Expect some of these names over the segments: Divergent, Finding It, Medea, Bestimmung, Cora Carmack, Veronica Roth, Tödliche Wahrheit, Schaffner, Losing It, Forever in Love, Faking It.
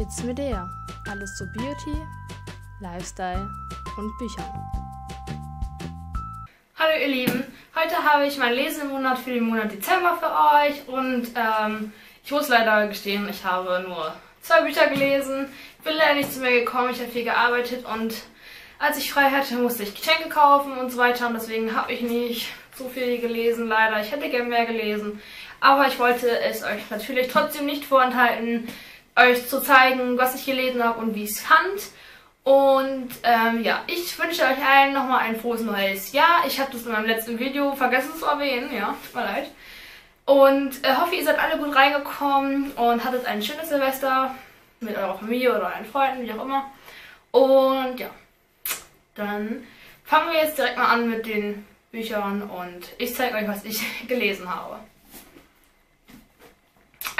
It's Medea. Alles zu Beauty, Lifestyle und Büchern. Hallo ihr Lieben, heute habe ich mein Lesen im Monat für den Monat Dezember für euch und ich muss leider gestehen, ich habe nur 2 Bücher gelesen, bin leider nicht zu mir gekommen, ich habe viel gearbeitet und als ich frei hatte, musste ich Geschenke kaufen und so weiter und deswegen habe ich nicht so viel gelesen leider, ich hätte gerne mehr gelesen, aber ich wollte es euch natürlich trotzdem nicht vorenthalten, euch zu zeigen, was ich gelesen habe und wie ich es fand. Und ja, ich wünsche euch allen nochmal ein frohes neues Jahr. Ich habe das in meinem letzten Video vergessen zu erwähnen, ja, tut mir leid. Und hoffe, ihr seid alle gut reingekommen und hattet ein schönes Silvester mit eurer Familie oder euren Freunden, wie auch immer. Und ja, dann fangen wir jetzt direkt mal an mit den Büchern und ich zeige euch, was ich gelesen habe.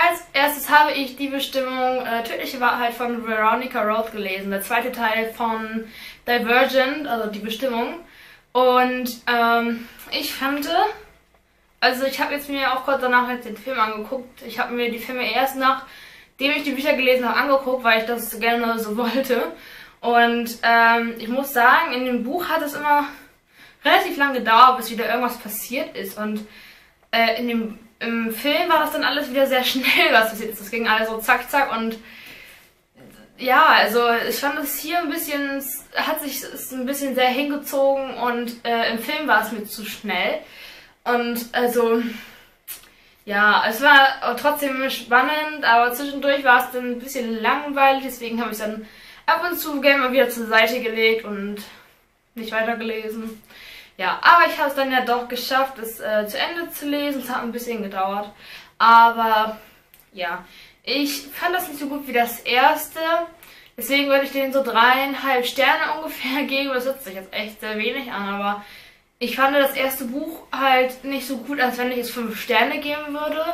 Als erstes habe ich die Bestimmung Tödliche Wahrheit von Veronica Roth gelesen, der zweite Teil von Divergent, also die Bestimmung. Und ich habe jetzt mir auch kurz danach jetzt den Film angeguckt. Ich habe mir die Filme erst nachdem ich die Bücher gelesen habe angeguckt, weil ich das gerne so wollte. Und ich muss sagen, in dem Buch hat es immer relativ lange gedauert, bis wieder irgendwas passiert ist. Und im Film war das dann alles wieder sehr schnell, was passiert ist. Das ging alles so zack, zack und ja, also ich fand es hier ein bisschen, ist ein bisschen sehr hingezogen und im Film war es mir zu schnell. Und also, ja, es war trotzdem spannend, aber zwischendurch war es dann ein bisschen langweilig, deswegen habe ich dann ab und zu gerne mal wieder zur Seite gelegt und nicht weitergelesen. Ja, aber ich habe es dann ja doch geschafft, es zu Ende zu lesen. Es hat ein bisschen gedauert. Aber ja, ich fand das nicht so gut wie das erste. Deswegen würde ich denen so 3,5 Sterne ungefähr geben. Das hört sich jetzt echt sehr wenig an, aber ich fand das erste Buch halt nicht so gut, als wenn ich es 5 Sterne geben würde.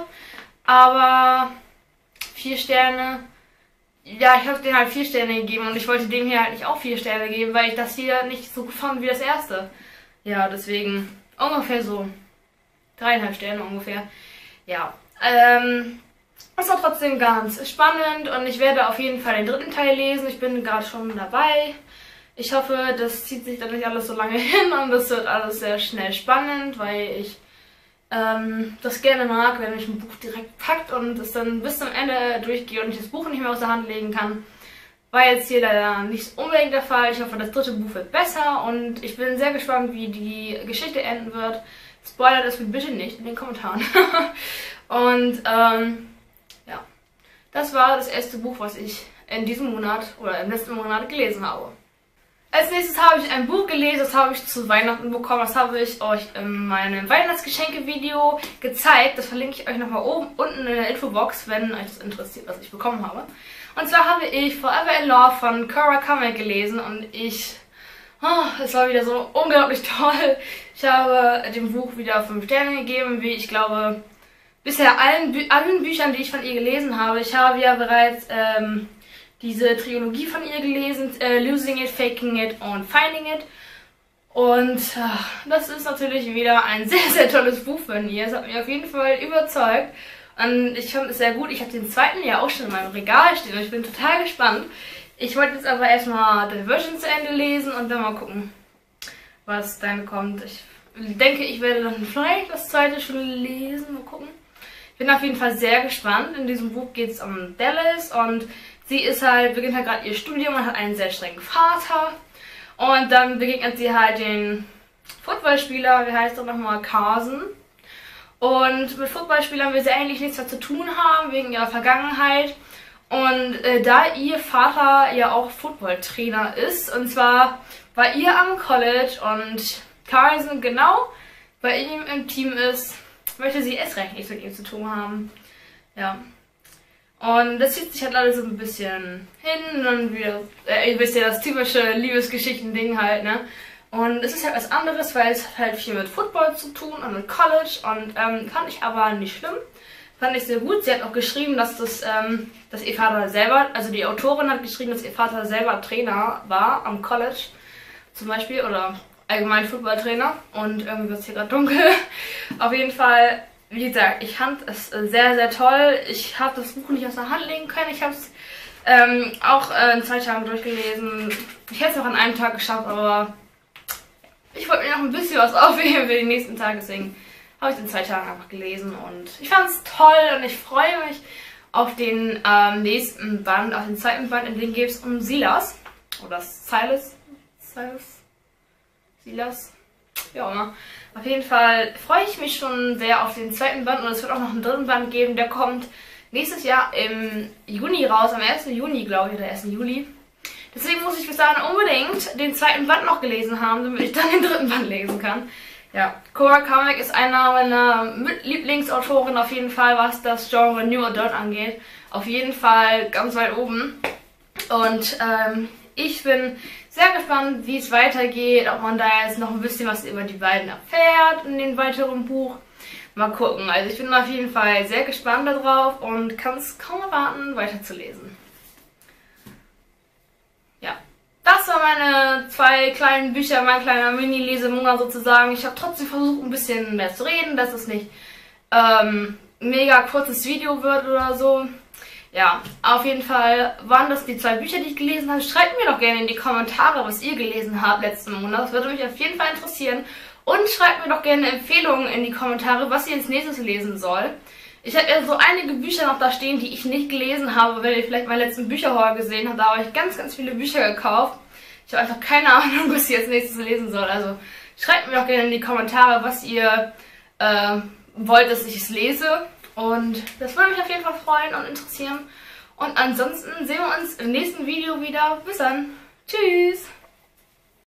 Aber 4 Sterne... Ja, ich habe denen halt 4 Sterne gegeben und ich wollte dem hier halt nicht auch 4 Sterne geben, weil ich das hier nicht so gut fand wie das erste. Ja, deswegen ungefähr so 3,5 Sterne ungefähr. Ja, es war trotzdem ganz spannend und ich werde auf jeden Fall den dritten Teil lesen. Ich bin gerade schon dabei. Ich hoffe, das zieht sich dann nicht alles so lange hin und das wird alles sehr schnell spannend, weil ich das gerne mag, wenn mich ein Buch direkt packt und es dann bis zum Ende durchgehe und ich das Buch nicht mehr aus der Hand legen kann. War jetzt hier leider nicht unbedingt der Fall. Ich hoffe, das dritte Buch wird besser und ich bin sehr gespannt, wie die Geschichte enden wird. Spoilert es mir bitte nicht in den Kommentaren. Und ja, das war das erste Buch, was ich in diesem Monat oder im letzten Monat gelesen habe. Als nächstes habe ich ein Buch gelesen, das habe ich zu Weihnachten bekommen. Das habe ich euch in meinem Weihnachtsgeschenke-Video gezeigt. Das verlinke ich euch nochmal oben unten in der Infobox, wenn euch das interessiert, was ich bekommen habe. Und zwar habe ich Forever in Love von Cora Carmack gelesen und es war wieder so unglaublich toll. Ich habe dem Buch wieder 5 Sterne gegeben, wie ich glaube, bisher allen Büchern, die ich von ihr gelesen habe. Ich habe ja bereits diese Trilogie von ihr gelesen, Losing It, Faking It und Finding It. Und das ist natürlich wieder ein sehr, sehr tolles Buch von ihr. Es hat mich auf jeden Fall überzeugt. Und ich fand es sehr gut. Ich habe den zweiten ja auch schon in meinem Regal stehen und ich bin total gespannt. Ich wollte jetzt aber erstmal Divergent zu Ende lesen und dann mal gucken, was dann kommt. Ich denke, ich werde dann vielleicht das zweite schon lesen. Mal gucken. Ich bin auf jeden Fall sehr gespannt. In diesem Buch geht es um Dallas und sie beginnt halt gerade ihr Studium und hat einen sehr strengen Vater. Und dann begegnet sie halt den Footballspieler, wie heißt er nochmal, Carson. Und mit Footballspielern will sie eigentlich nichts mehr zu tun haben, wegen ihrer Vergangenheit. Und da ihr Vater ja auch Footballtrainer ist, und zwar bei ihr am College und Carson genau bei ihm im Team ist, möchte sie erst recht nichts mit ihm zu tun haben. Ja. Und das zieht sich halt alles so ein bisschen hin und wieder, ihr wisst ja, das typische Liebesgeschichten-Ding halt, ne? Und es ist halt was anderes, weil es hat halt viel mit Football zu tun und mit College und fand ich aber nicht schlimm. Fand ich sehr gut. Sie hat auch geschrieben, dass ihr Vater selber, also die Autorin hat geschrieben, dass ihr Vater selber Trainer war am College zum Beispiel oder allgemein Footballtrainer und irgendwie wird es hier gerade dunkel. Auf jeden Fall, wie gesagt, ich fand es sehr, sehr toll. Ich habe das Buch nicht aus der Hand legen können. Ich habe es Auch in 2 Tagen durchgelesen. Ich hätte es noch an einem Tag geschafft, aber ich wollte mir noch ein bisschen was aufheben für die nächsten Tage, deswegen habe ich es in 2 Tagen einfach gelesen und ich fand es toll und ich freue mich auf den nächsten Band, auf den 2. Band, in dem geht es um Silas. Oder Silas? Silas? Silas? Wie auch immer. Auf jeden Fall freue ich mich schon sehr auf den 2. Band und es wird auch noch einen 3. Band geben, der kommt nächstes Jahr im Juni raus, am 1. Juni glaube ich, oder 1. Juli. Deswegen muss ich bis dahin unbedingt den 2. Band noch gelesen haben, damit ich dann den 3. Band lesen kann. Ja, Cora Carmack ist einer meiner Lieblingsautoren auf jeden Fall, was das Genre New Adult angeht. Auf jeden Fall ganz weit oben. Und ich bin sehr gespannt, wie es weitergeht, ob man da jetzt noch ein bisschen was über die beiden erfährt in dem weiteren Buch. Mal gucken. Also ich bin auf jeden Fall sehr gespannt darauf und kann es kaum erwarten, weiterzulesen. Ja, das waren meine 2 kleinen Bücher, mein kleiner Mini-Lesemonat sozusagen. Ich habe trotzdem versucht, ein bisschen mehr zu reden, dass es nicht ein mega kurzes Video wird oder so. Ja, auf jeden Fall waren das die 2 Bücher, die ich gelesen habe. Schreibt mir doch gerne in die Kommentare, was ihr gelesen habt letzten Monat. Das würde mich auf jeden Fall interessieren. Und schreibt mir doch gerne Empfehlungen in die Kommentare, was ihr als nächstes lesen soll. Ich habe ja so einige Bücher noch da stehen, die ich nicht gelesen habe, weil ihr vielleicht meinen letzten Bücherhaul gesehen habt. Da habe ich ganz, ganz viele Bücher gekauft. Ich habe einfach keine Ahnung, was ihr als nächstes lesen soll. Also schreibt mir doch gerne in die Kommentare, was ihr wollt, dass ich es lese. Und das würde mich auf jeden Fall freuen und interessieren. Und ansonsten sehen wir uns im nächsten Video wieder. Bis dann. Tschüss.